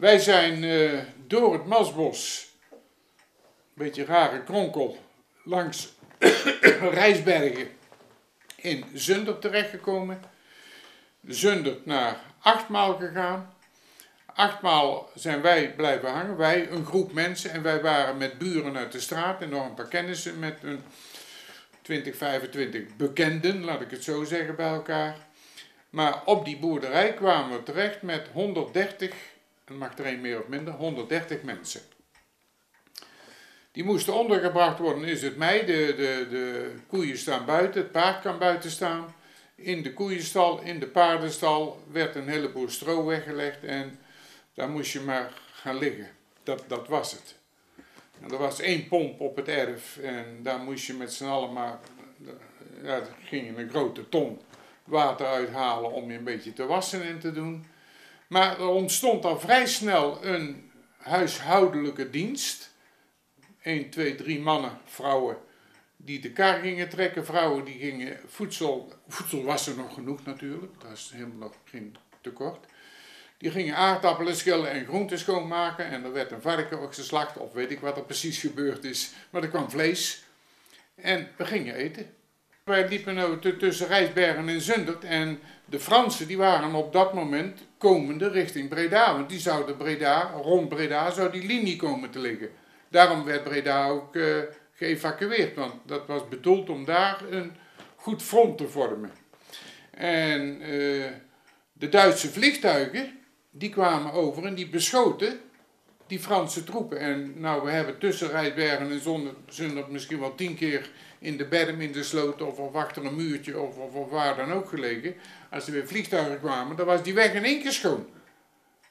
Wij zijn door het Masbos, een beetje rare kronkel, langs Rijsbergen in Zundert terechtgekomen. Zundert naar Achtmaal gegaan. Achtmaal zijn wij blijven hangen, wij, een groep mensen. En wij waren met buren uit de straat en nog een paar kennissen met een 20, 25 bekenden, laat ik het zo zeggen, bij elkaar. Maar op die boerderij kwamen we terecht met 130, en mag er één meer of minder, 130 mensen. Die moesten ondergebracht worden, is het mei, de koeien staan buiten, het paard kan buiten staan. In de koeienstal, in de paardenstal werd een heleboel stro weggelegd en daar moest je maar gaan liggen. Dat was het. En er was één pomp op het erf en daar moest je met z'n allen maar, ja, er ging een grote ton water uithalen om je een beetje te wassen en te doen. Maar er ontstond al vrij snel een huishoudelijke dienst. 1, 2, 3 mannen, vrouwen die de kar gingen trekken. Vrouwen die gingen voedsel was er nog genoeg natuurlijk, dat is helemaal nog geen tekort. Die gingen aardappelen schillen en groenten schoonmaken en er werd een varken geslacht of weet ik wat er precies gebeurd is. Maar er kwam vlees en we gingen eten. Wij liepen nu tussen Rijsbergen en Zundert en de Fransen die waren op dat moment komende richting Breda. Want die zouden Breda, rond Breda zou die linie komen te liggen. Daarom werd Breda ook geëvacueerd, want dat was bedoeld om daar een goed front te vormen. En de Duitse vliegtuigen die kwamen over en die beschoten die Franse troepen. En nou, we hebben tussen Rijsbergen en Zundert misschien wel 10 keer in de berm, in de sloot of achter een muurtje of waar dan ook gelegen. Als er weer vliegtuigen kwamen, dan was die weg in één keer schoon.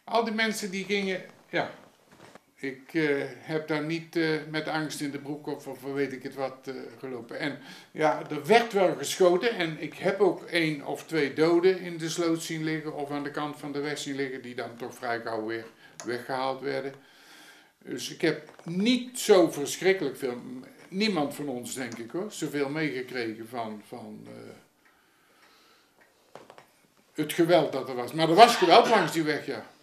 Al die mensen die gingen, ja, ik heb daar niet met angst in de broek of weet ik het wat gelopen. En ja, er werd wel geschoten en ik heb ook 1 of 2 doden in de sloot zien liggen of aan de kant van de weg zien liggen die dan toch vrij gauw weer weggehaald werden. Dus ik heb niet zo verschrikkelijk veel, niemand van ons denk ik hoor, zoveel meegekregen van het geweld dat er was. Maar er was geweld langs die weg, ja.